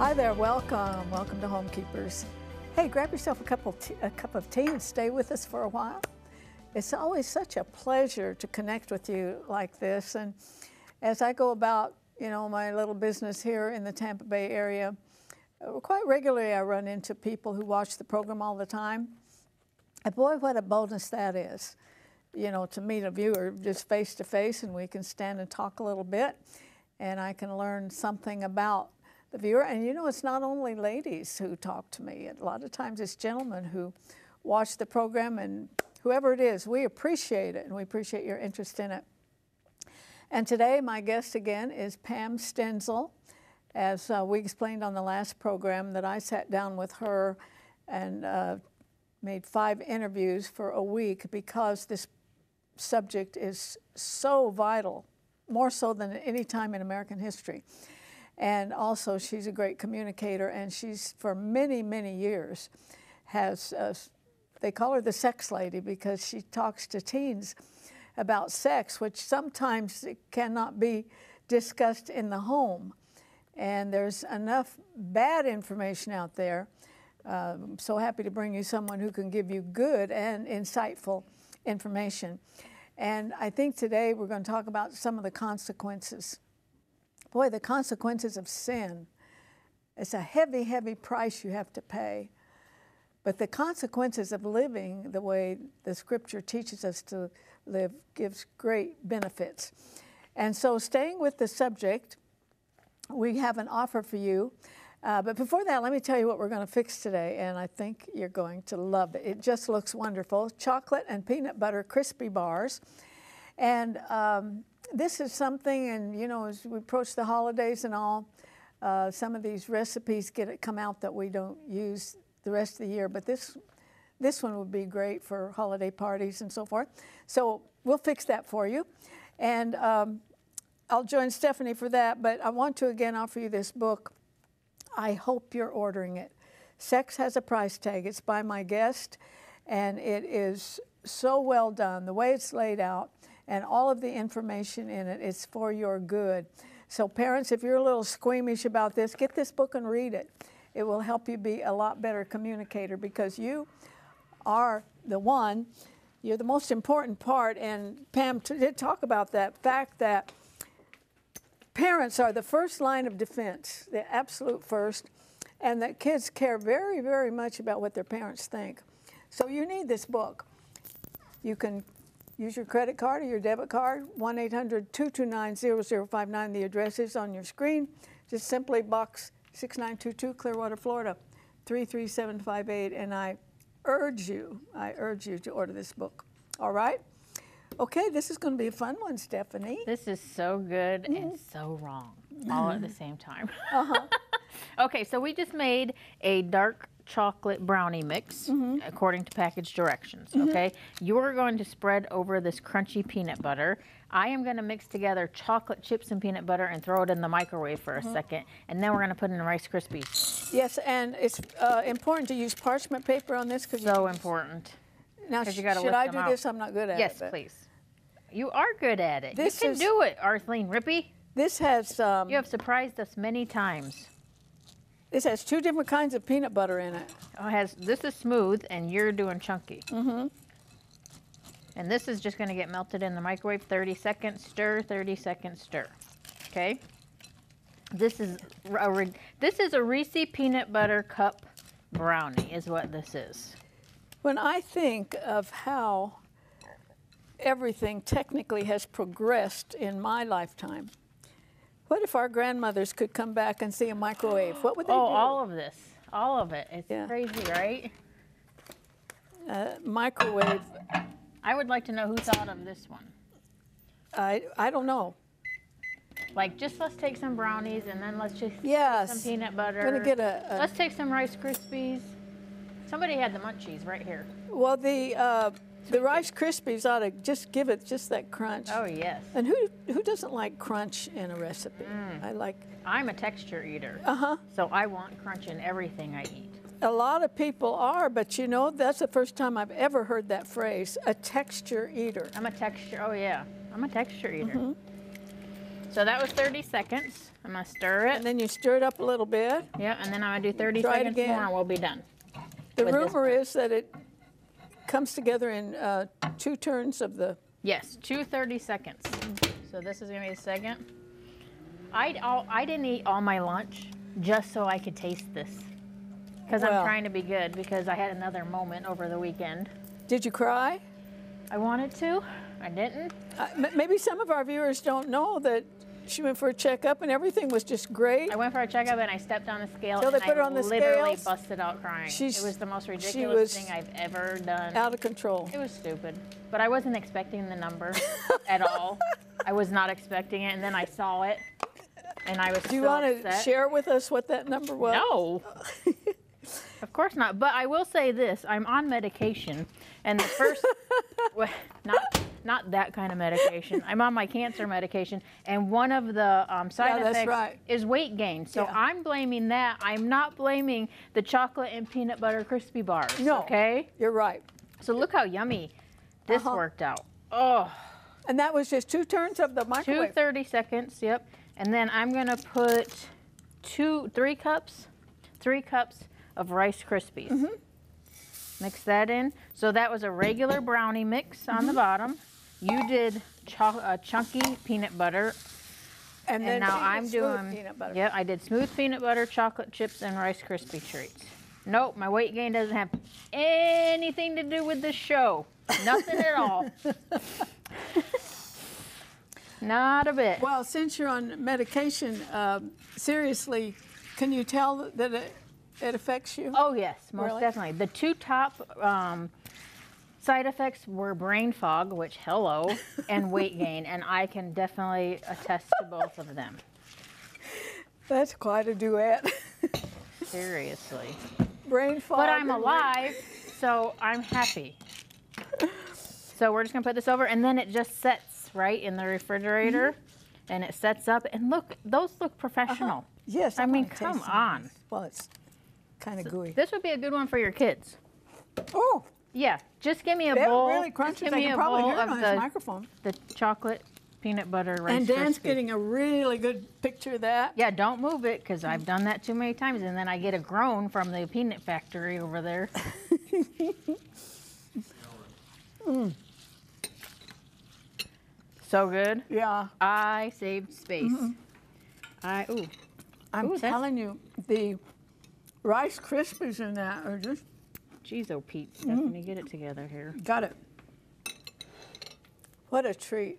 Hi there, welcome. Welcome to Homekeepers. Hey, grab yourself a cup of tea and stay with us for a while. It's always such a pleasure to connect with you like this. And as I go about, you know, my little business here in the Tampa Bay area, quite regularly I run into people who watch the program all the time. And boy, what a boldness that is, you know, to meet a viewer just face to face, and we can stand and talk a little bit, and I can learn something about the viewer. And you know, it's not only ladies who talk to me. A lot of times it's gentlemen who watch the program, and whoever it is, we appreciate it, and we appreciate your interest in it. And today, my guest again is Pam Stenzel. As we explained on the last program, that I sat down with her and made 5 interviews for a week because this subject is so vital, more so than at any time in American history. And also, she's a great communicator, and she's, for many, many years, has, they call her the sex lady because she talks to teens about sex, which sometimes cannot be discussed in the home. And there's enough bad information out there. I'm so happy to bring you someone who can give you good and insightful information. And I think today we're going to talk about some of the consequences. Boy, the consequences of sin. It's a heavy, heavy price you have to pay. But the consequences of living the way the Scripture teaches us to live gives great benefits. And so, staying with the subject, we have an offer for you. But before that, let me tell you what we're going to fix today, and I think you're going to love it. It just looks wonderful. Chocolate and peanut butter crispy bars. And this is something, and you know, as we approach the holidays and all, some of these recipes come out that we don't use the rest of the year, but this one would be great for holiday parties and so forth. So we'll fix that for you. And I'll join Stephanie for that, but I want to again offer you this book. I hope you're ordering it. Sex Has a Price Tag. It's by my guest, and it is so well done. The way it's laid out and all of the information in it is for your good. So parents, if you're a little squeamish about this, get this book and read it. It will help you be a lot better communicator, because you are the one, you're the most important part. And Pam did talk about that fact that parents are the first line of defense, the absolute first, and that kids care very, very much about what their parents think. So you need this book. You can use your credit card or your debit card, 1-800-229-0059. The address is on your screen. Just simply box 6922, Clearwater, Florida, 33758, and I urge you to order this book. All right? Okay, this is going to be a fun one, Stephanie. This is so good and so wrong, all at the same time. Okay, so we just made a dark chocolate brownie mix, according to package directions, okay? You're going to spread over this crunchy peanut butter. I am going to mix together chocolate chips and peanut butter and throw it in the microwave for a second, and then we're going to put in Rice Krispies. Yes, and it's important to use parchment paper on this. Cause so important. Now, should I do this? I'm not good at it. Yes, please. You are good at it. You can do it, Arthelene Rippy. This has... you have surprised us many times. This has 2 different kinds of peanut butter in it. Oh, it has, this is smooth, and you're doing chunky. And this is just going to get melted in the microwave. 30-second stir, 30-second stir. Okay? This is a Reese peanut butter cup brownie is what this is. When I think of how everything technically has progressed in my lifetime, what if our grandmothers could come back and see a microwave? What would they do? Oh, all of this. All of it. It's crazy, right? Microwave. I would like to know who thought of this one. I don't know. Like, just let's take some brownies, and then let's just take some peanut butter. I'm gonna get let's take some Rice Krispies. Somebody had the munchies right here. Well, the Rice Krispies ought to just give it just that crunch. Oh, yes. And who doesn't like crunch in a recipe? I'm a texture eater. So I want crunch in everything I eat. A lot of people are, but you know, that's the first time I've ever heard that phrase, a texture eater. I'm a texture eater. So that was 30 seconds. I'm going to stir it. And then you stir it up a little bit. Yeah, and then I'm going to do 30 seconds more and we'll be done. The rumor is that it comes together in two turns of the... Yes, two 30 seconds. So this is going to be the second. I didn't eat all my lunch just so I could taste this. Because I'm trying to be good because I had another moment over the weekend. Did you cry? I wanted to. I didn't. Maybe some of our viewers don't know that she went for a checkup and everything was just great. I went for a checkup and I stepped on the scale and I literally busted out crying. It was the most ridiculous thing I've ever done. Out of control. It was stupid. But I wasn't expecting the number at all. I was not expecting it, and then I saw it and I was so upset. Do you want to share with us what that number was? No. Of course not, but I will say this, I'm on medication, and the first, not that kind of medication, I'm on my cancer medication, and one of the side effects is weight gain, so I'm blaming that. I'm not blaming the chocolate and peanut butter crispy bars, okay? You're right. So look how yummy this worked out. Oh. And that was just two turns of the microwave. Two 30 seconds, yep, and then I'm going to put three cups of Rice Krispies. Mix that in. So that was a regular brownie mix on the bottom. You did chunky peanut butter. And then now I'm doing peanut butter. Yeah, I did smooth peanut butter, chocolate chips, and Rice Krispie treats. Nope, my weight gain doesn't have anything to do with this show. Nothing at all. Not a bit. Well, since you're on medication, seriously, can you tell that it affects you? Oh, yes, most definitely. The two top side effects were brain fog, which, hello, and weight gain, and I can definitely attest to both of them. That's quite a duet. Seriously. Brain fog. But I'm alive, so I'm happy. So we're just going to put this over, and then it just sets right in the refrigerator, and it sets up. And look, those look professional. Yes, I mean, come on. Well, it's... kind of gooey. This would be a good one for your kids. Oh. Yeah. Just give me a bowl. Really crunchy. Give me a bowl of the chocolate peanut butter Rice Krispies. And Dan's getting a really good picture of that. Yeah, don't move it because I've done that too many times and then I get a groan from the peanut factory over there. So good. Yeah. I saved space. I'm telling you, the Rice Krispies in that are just... Jeez, oh Pete, Stephanie, get it together here. Got it. What a treat.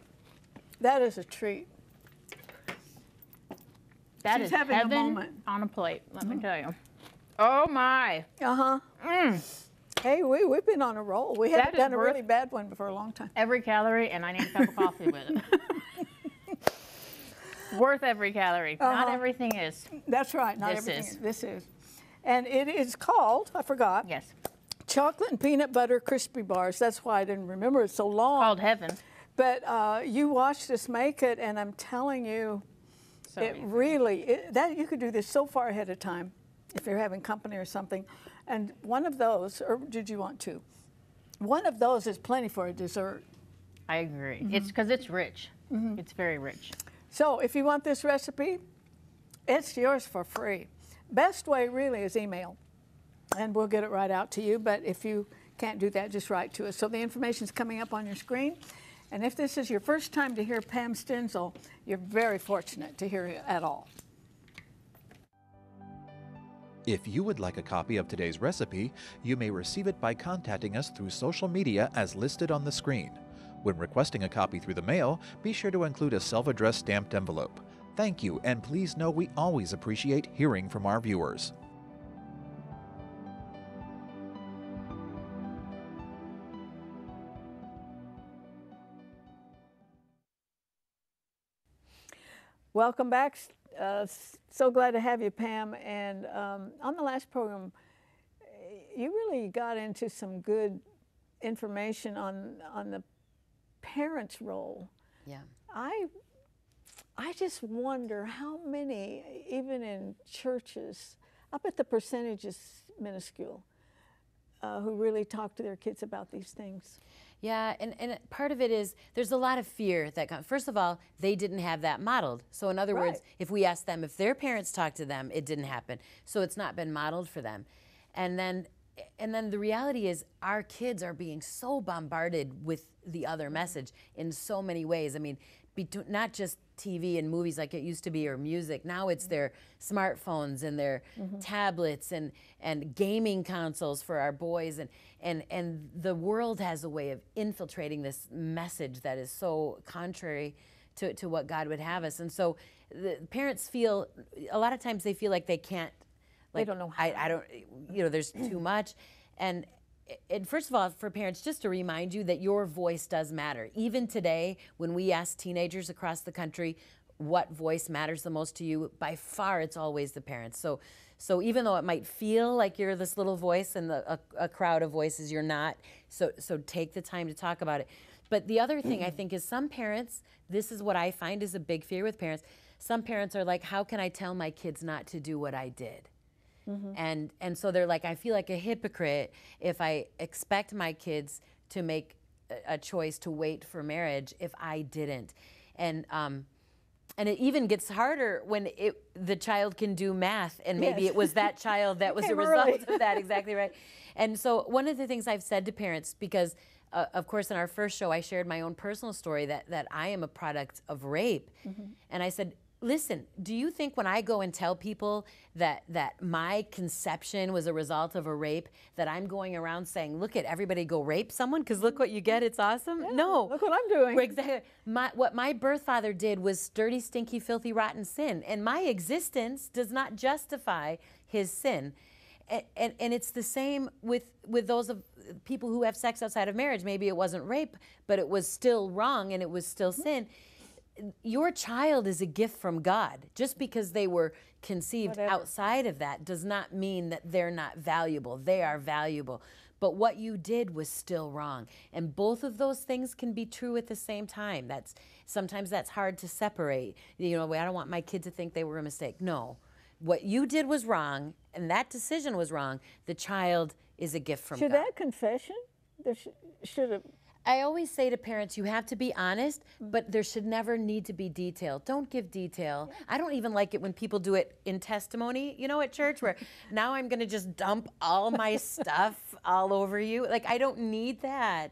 That is a treat. That is having heaven a moment on a plate, let me tell you. Oh my. Hey, we've been on a roll. We haven't done a really bad one for a long time. Every calorie, and I need a cup of coffee with it. Worth every calorie. Not everything is. That's right, not everything is. This is. And it is called, I forgot. Yes. Chocolate and peanut butter crispy bars. That's why I didn't remember it so long. Called heaven. But you watched us make it, and I'm telling you, so it really, that you could do this so far ahead of time if you're having company or something. And one of those, or did you want two? One of those is plenty for a dessert. I agree. It's because it's rich. It's very rich. So if you want this recipe, it's yours for free. Best way really is email, and we'll get it right out to you, but if you can't do that, just write to us. So the information's coming up on your screen, and if this is your first time to hear Pam Stenzel, you're very fortunate to hear it at all. If you would like a copy of today's recipe, you may receive it by contacting us through social media as listed on the screen. When requesting a copy through the mail, be sure to include a self-addressed stamped envelope. Thank you, and please know we always appreciate hearing from our viewers. Welcome back. So glad to have you, Pam. And on the last program, you really got into some good information on the parents' role. Yeah. I just wonder how many, even in churches, I bet the percentage is minuscule, who really talk to their kids about these things. Yeah, and part of it is there's a lot of fear that comes. First of all, they didn't have that modeled. So in other words, if we ask them, if their parents talked to them, it didn't happen. So it's not been modeled for them. And then the reality is our kids are being so bombarded with the other message in so many ways. I mean, not just TV and movies like it used to be, or music. Now it's their smartphones and their tablets and gaming consoles for our boys, and the world has a way of infiltrating this message that is so contrary to what God would have us. And so the parents feel, a lot of times they feel like they can't, like, they don't know how. I don't, you know, there's too much. And first of all, for parents, just to remind you that your voice does matter. Even today, when we ask teenagers across the country what voice matters the most to you, by far it's always the parents. So even though it might feel like you're this little voice and a crowd of voices, you're not. So take the time to talk about it. But the other thing I think is some parents, this is what I find is a big fear with parents, some parents are like, how can I tell my kids not to do what I did? And so they're like, I feel like a hypocrite if I expect my kids to make a choice to wait for marriage if I didn't. And it even gets harder when the child can do math, and maybe it was that child that was the result of that. Exactly right. And so one of the things I've said to parents, because of course in our first show I shared my own personal story that I am a product of rape, and I said, listen, do you think when I go and tell people that my conception was a result of a rape, that I'm going around saying, look at everybody go rape someone, because look what you get, it's awesome? Yeah, no. Look what I'm doing. Exactly. What my birth father did was dirty, stinky, filthy, rotten sin, and my existence does not justify his sin. And it's the same with those of people who have sex outside of marriage. Maybe it wasn't rape, but it was still wrong and it was still sin. Your child is a gift from God. Just because they were conceived outside of that does not mean that they're not valuable. They are valuable. But what you did was still wrong. And both of those things can be true at the same time. Sometimes that's hard to separate. You know, I don't want my kid to think they were a mistake. No. What you did was wrong, and that decision was wrong. The child is a gift from God. That confession, there should have... I always say to parents, you have to be honest, but there should never need to be detail. Don't give detail. I don't even like it when people do it in testimony, you know, at church, where now I'm going to just dump all my stuff all over you. Like, I don't need that.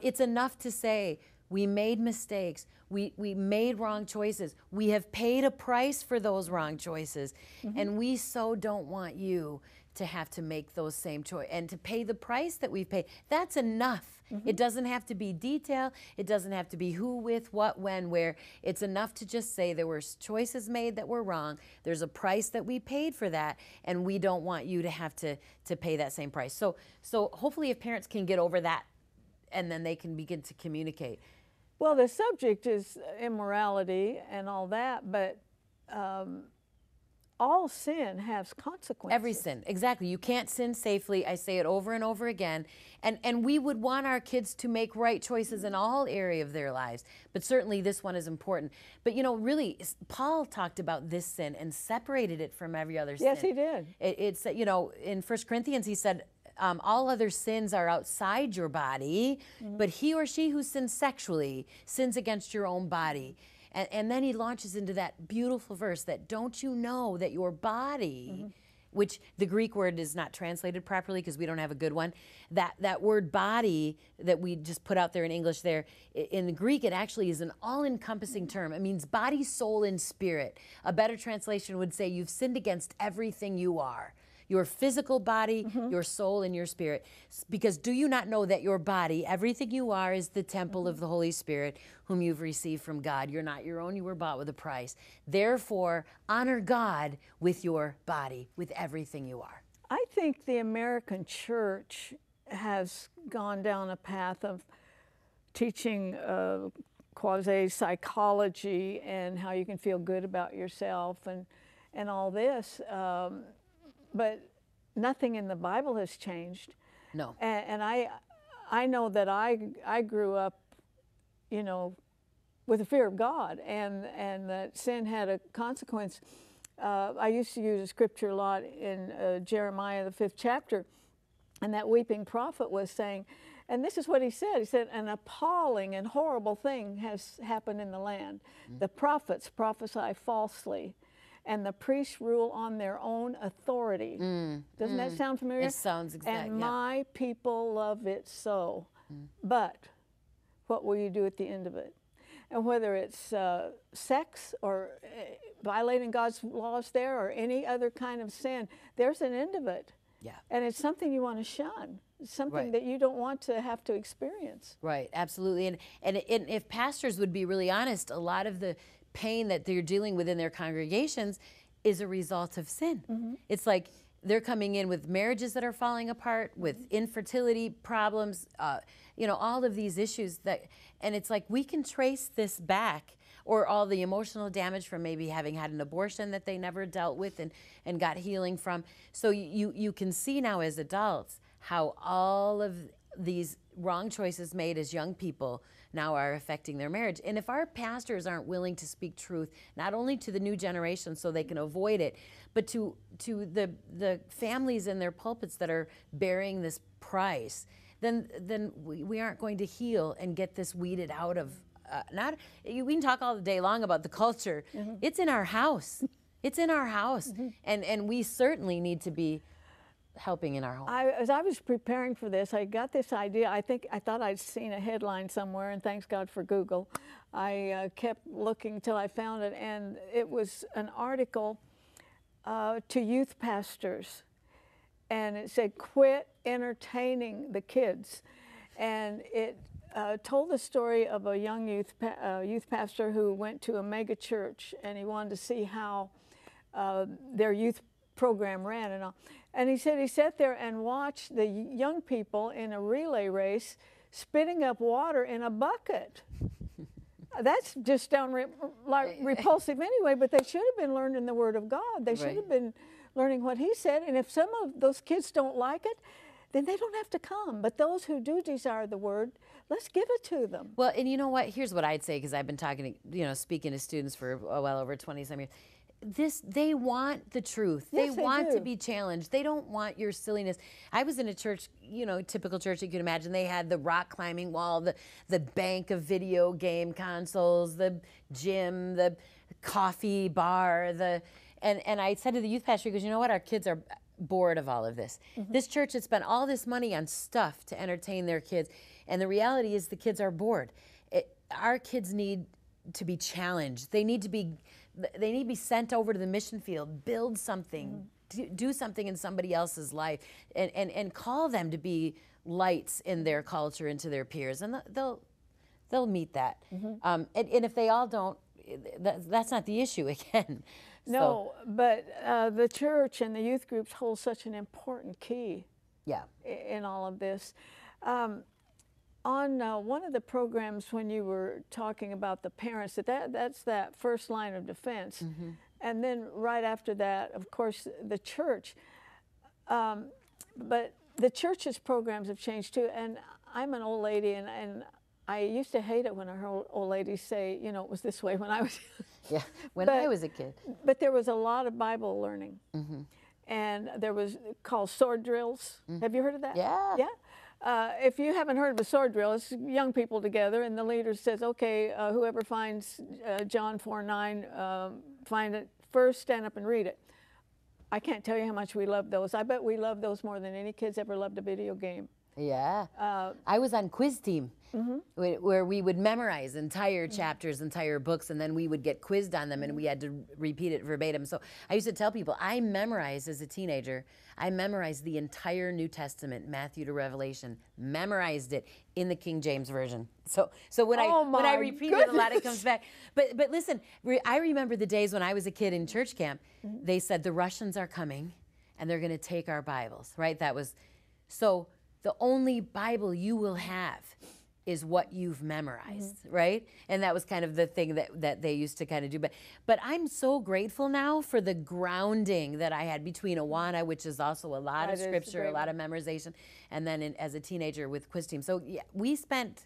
It's enough to say, we made mistakes. We made wrong choices. We have paid a price for those wrong choices. And we so don't want you to have to make those same choices and to pay the price that we've paid. That's enough. It doesn't have to be detail. It doesn't have to be who, with, what, when, where. It's enough to just say there were choices made that were wrong. There's a price that we paid for that, and we don't want you to have to pay that same price. So hopefully if parents can get over that, and then they can begin to communicate. Well, the subject is immorality and all that, but all sin has consequences. Every sin, exactly. You can't sin safely. I say it over and over again. And we would want our kids to make right choices in all area of their lives, but certainly this one is important. But you know, really, Paul talked about this sin and separated it from every other sin. Yes, he did. It's, you know, in 1 Corinthians he said, all other sins are outside your body, but he or she who sins sexually sins against your own body. And then he launches into that beautiful verse that, don't you know that your body, which the Greek word is not translated properly because we don't have a good one, that word body that we just put out there in English there, in the Greek it actually is an all-encompassing term. It means body, soul, and spirit. A better translation would say you've sinned against everything you are. Your physical body, your soul, and your spirit. Because do you not know that your body, everything you are, is the temple of the Holy Spirit, whom you've received from God? You're not your own, you were bought with a price. Therefore, honor God with your body, with everything you are. I think the American church has gone down a path of teaching quasi-psychology and how you can feel good about yourself and all this. But nothing in the Bible has changed. No. And I know that I grew up, you know, with a fear of God, and that sin had a consequence. I used to use a scripture a lot in Jeremiah, the 5th chapter, and that weeping prophet was saying, And this is what he said. He said, an appalling and horrible thing has happened in the land. The prophets prophesy falsely, and the priests rule on their own authority. Doesn't that sound familiar? It sounds exactly. And my people love it so. But what will you do at the end of it? And whether it's sex or violating God's laws there or any other kind of sin, there's an end of it. Yeah. And it's something you want to shun. Something that you don't want to have to experience. Right, absolutely. And if pastors would be really honest, a lot of the pain that they're dealing with in their congregations is a result of sin. It's like they're coming in with marriages that are falling apart, with infertility problems, you know, all of these issues that, and it's like we can trace this back, or all the emotional damage from maybe having had an abortion that they never dealt with and got healing from. So you can see now as adults how all of these wrong choices made as young people now are affecting their marriage. And if our pastors aren't willing to speak truth, not only to the new generation so they can avoid it, but to the families in their pulpits that are bearing this price, then we aren't going to heal and get this weeded out of, we can talk all day long about the culture. It's in our house. It's in our house. And we certainly need to be helping in our home. As I was preparing for this, I got this idea. I thought I'd seen a headline somewhere, and thanks God for Google. I kept looking till I found it, and it was an article to youth pastors, and it said, "Quit entertaining the kids," and it told the story of a young youth pastor who went to a mega church, and he wanted to see how their youth program ran and all. And he said he sat there and watched the young people in a relay race spitting up water in a bucket. That's just downright repulsive anyway, but they should have been learning the Word of God. They should have been learning what he said. And if some of those kids don't like it, then they don't have to come. But those who do desire the Word, let's give it to them. Well, and you know what? Here's what I'd say, because I've been talking to, you know, speaking to students for well over 20-some years. They want the truth. Yes, they want to be challenged. They don't want your silliness. I was in a church, you know, typical church you can imagine. They had the rock climbing wall, the bank of video game consoles, the gym, the coffee bar, and I said to the youth pastor, because you know what, our kids are bored of all of this. This church had spent all this money on stuff to entertain their kids, and the reality is the kids are bored. Our kids need to be challenged. They need to be sent over to the mission field, build something, do something in somebody else's life, and call them to be lights in their culture and to their peers, and they'll meet that. And if they all don't, that's not the issue again. No, so. But the church and the youth groups hold such an important key in all of this. On one of the programs when you were talking about the parents, that's that first line of defense. And then right after that, of course, the church. But the church's programs have changed too. And I'm an old lady, and I used to hate it when I heard old ladies say, you know, it was this way when I was I was a kid. But there was a lot of Bible learning. And there was called sword drills. Have you heard of that? Yeah. If you haven't heard of a sword drill, it's young people together, and the leader says, okay, whoever finds John 4:9, find it first, stand up and read it. I can't tell you how much we love those. I bet we love those more than any kids ever loved a video game. Yeah. I was on quiz team, where we would memorize entire chapters, entire books, and then we would get quizzed on them, and we had to repeat it verbatim. So I used to tell people, I memorized as a teenager, I memorized the entire New Testament, Matthew to Revelation, memorized it in the King James Version. So when I repeat it a lot, it comes back. But listen, I remember the days when I was a kid in church camp, they said, the Russians are coming, and they're going to take our Bibles, right? That was, so the only Bible you will have is what you've memorized, right? And that was kind of the thing that they used to kind of do. But I'm so grateful now for the grounding that I had between Awana, which is also a lot of scripture, a lot of memorization, and then as a teenager with quiz team. So yeah, we spent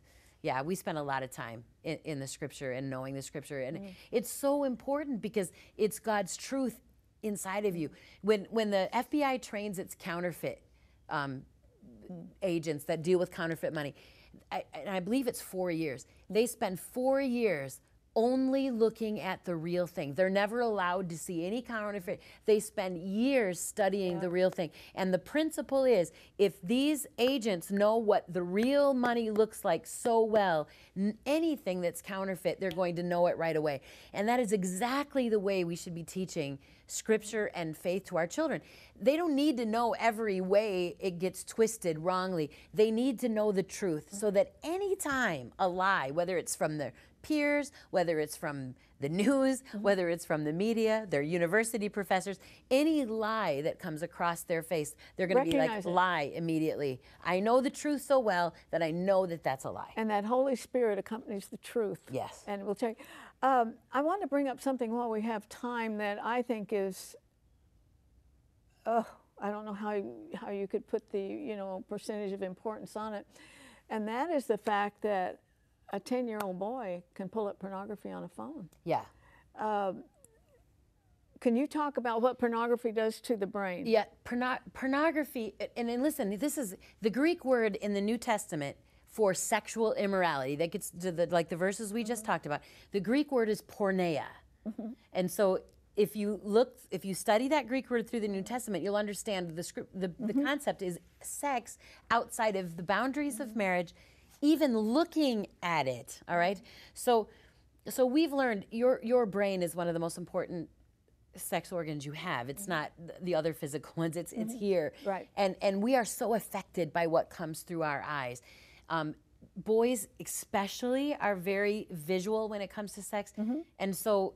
a lot of time in the scripture and knowing the scripture. And it's so important because it's God's truth inside of you. When the FBI trains its counterfeit agents that deal with counterfeit money, and I believe it's 4 years. They spend 4 years only looking at the real thing. They're never allowed to see any counterfeit. They spend years studying the real thing. And the principle is, if these agents know what the real money looks like so well, anything that's counterfeit, they're going to know it right away. And that is exactly the way we should be teaching Scripture and faith to our children. They don't need to know every way it gets twisted wrongly. They need to know the truth so that any time a lie, whether it's from their peers, whether it's from the news, whether it's from the media, their university professors, any lie that comes across their face, they're going to be like, lie immediately. I know the truth so well that I know that that's a lie. And that Holy Spirit accompanies the truth. Yes. And we'll check. I want to bring up something while we have time that I think is, I don't know how you could put the, you know, percentage of importance on it. And that is the fact that a 10-year-old boy can pull up pornography on a phone. Yeah. Can you talk about what pornography does to the brain? Yeah, pornography, and listen, this is the Greek word in the New Testament for sexual immorality. That gets to the, like the verses we just talked about. The Greek word is porneia. And so if you look, if you study that Greek word through the New Testament, you'll understand the script, the concept is sex outside of the boundaries of marriage, even looking at it, all right? So we've learned your brain is one of the most important sex organs you have. It's not the other physical ones, it's here. Right. And we are so affected by what comes through our eyes. Boys especially are very visual when it comes to sex, and so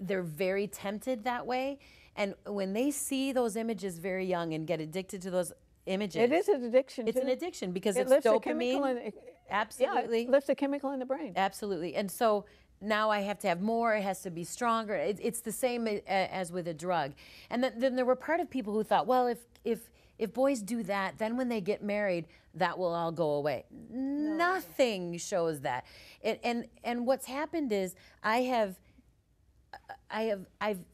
they're very tempted that way. And when they see those images very young and get addicted to those images. It is an addiction. It's an addiction because it's dopamine. Absolutely. Yeah, it lifts a chemical in the brain. Absolutely. And so now I have to have more. It has to be stronger. It's the same as with a drug. And then there were part of people who thought, well, if boys do that, then when they get married, that will all go away. No. Nothing shows that. And what's happened is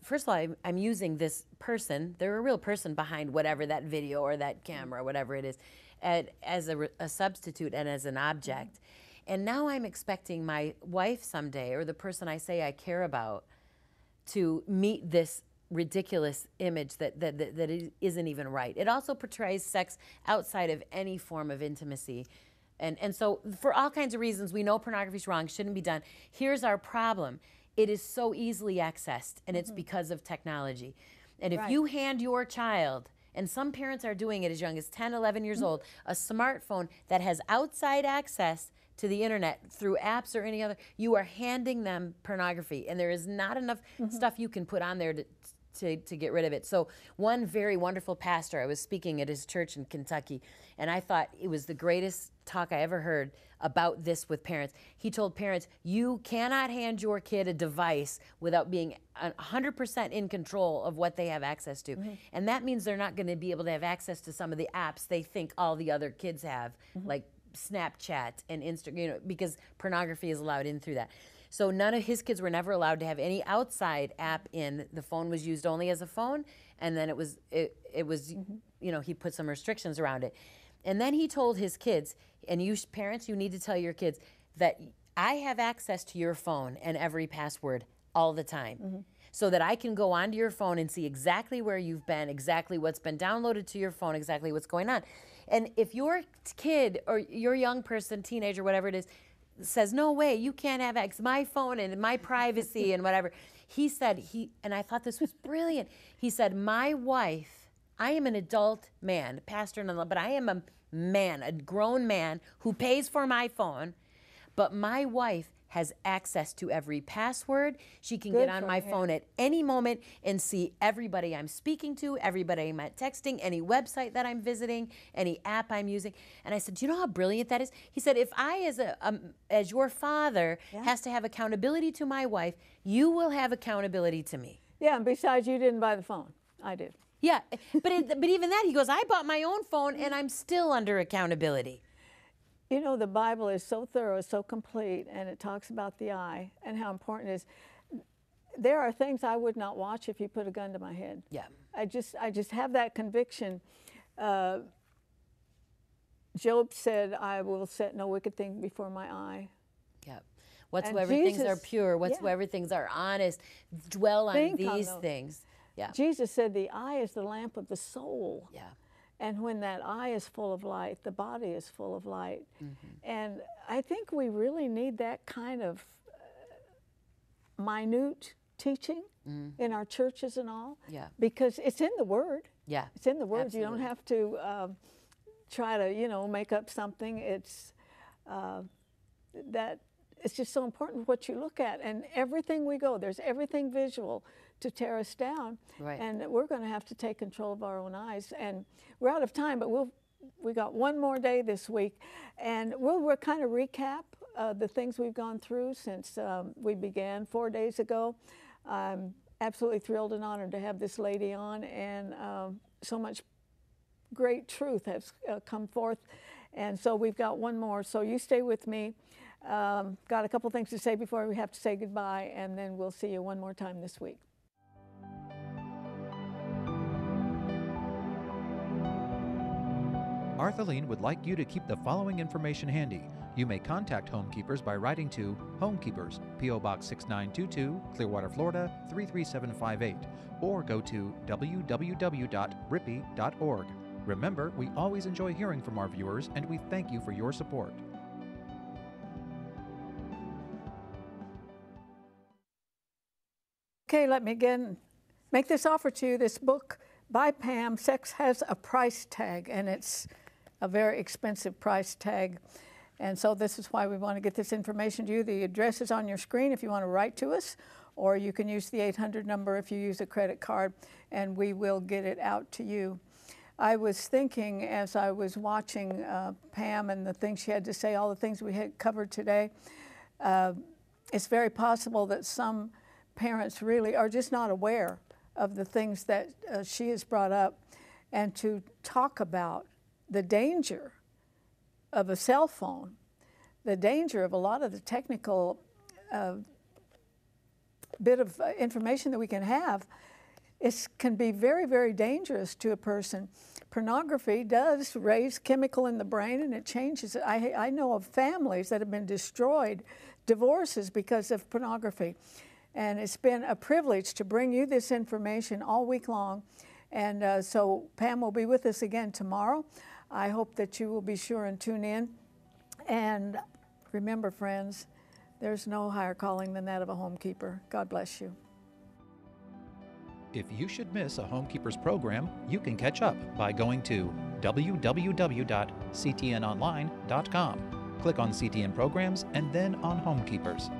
first of all, I'm using this person, they're a real person behind whatever that video or that camera, whatever it is, as a substitute and as an object. And now I'm expecting my wife someday, or the person I say I care about, to meet this ridiculous image that isn't even right. It also portrays sex outside of any form of intimacy. And so for all kinds of reasons, we know pornography's wrong, shouldn't be done. Here's our problem. It is so easily accessed, and it's because of technology. And if you hand your child, and some parents are doing it as young as 10, 11 years old, a smartphone that has outside access to the internet through apps or any other, you are handing them pornography, and there is not enough stuff you can put on there to get rid of it. So one very wonderful pastor, I was speaking at his church in Kentucky, and I thought it was the greatest talk I ever heard about this with parents. He told parents, you cannot hand your kid a device without being 100% in control of what they have access to. And that means they're not going to be able to have access to some of the apps they think all the other kids have, like Snapchat and Instagram, you know, because pornography is allowed in through that. So none of his kids were never allowed to have any outside app in. The phone was used only as a phone, and then it was you know, he put some restrictions around it. And then he told his kids, and you parents, you need to tell your kids that I have access to your phone and every password all the time, so that I can go onto your phone and see exactly where you've been, exactly what's been downloaded to your phone, exactly what's going on. And if your kid or your young person, teenager, whatever it is, says, no way, you can't have access, my phone and my privacy and whatever. He said, and I thought this was brilliant. He said, my wife, I am an adult man, pastor, but I am a man, a grown man who pays for my phone, but my wife has access to every password. She can get on my phone at any moment and see everybody I'm speaking to, everybody I'm texting, any website that I'm visiting, any app I'm using. And I said, do you know how brilliant that is? He said, if I as your father has to have accountability to my wife, you will have accountability to me. Yeah, and besides, you didn't buy the phone. I did. Yeah, but even that, he goes, I bought my own phone and I'm still under accountability. You know, the Bible is so thorough, so complete, and it talks about the eye and how important it is. There are things I would not watch if you put a gun to my head. Yeah. I just have that conviction. Job said, I will set no wicked thing before my eye. Yep. Whatsoever things are pure, whatsoever things are honest, dwell on these things. Yeah. Jesus said the eye is the lamp of the soul. Yeah. And when that eye is full of light, the body is full of light. Mm-hmm. And I think we really need that kind of minute teaching in our churches and all. Yeah. Because it's in the Word. Yeah. It's in the Word. Absolutely. You don't have to try to, you know, make up something. It's that it's just so important what you look at, and everything we go, there's everything visual to tear us down. Right. And we're going to have to take control of our own eyes, and we're out of time, but we got one more day this week, and we'll kind of recap the things we've gone through since we began 4 days ago. I'm absolutely thrilled and honored to have this lady on, and so much great truth has come forth, and so we've got one more, so you stay with me. Got a couple things to say before we have to say goodbye, and then we'll see you one more time this week. Arthelene would like you to keep the following information handy. You may contact Homekeepers by writing to Homekeepers, P.O. Box 6922, Clearwater, Florida 33758, or go to www.rippy.org. Remember, we always enjoy hearing from our viewers, and we thank you for your support. Okay, let me again make this offer to you, this book by Pam, Sex Has a Price Tag, and it's a very expensive price tag. And so this is why we want to get this information to you. The address is on your screen if you want to write to us, or you can use the 800 number if you use a credit card, and we will get it out to you. I was thinking as I was watching Pam and the things she had to say, all the things we had covered today, it's very possible that some parents really are just not aware of the things that she has brought up, and to talk about the danger of a cell phone, the danger of a lot of the technical bit of information that we can have, it can be very, very dangerous to a person. Pornography does raise chemical in the brain, and it changes it. I know of families that have been destroyed, divorces because of pornography. And it's been a privilege to bring you this information all week long. And so Pam will be with us again tomorrow. I hope that you will be sure and tune in. And remember, friends, there's no higher calling than that of a homekeeper. God bless you. If you should miss a Homekeepers program, you can catch up by going to www.ctnonline.com. Click on CTN Programs and then on Homekeepers.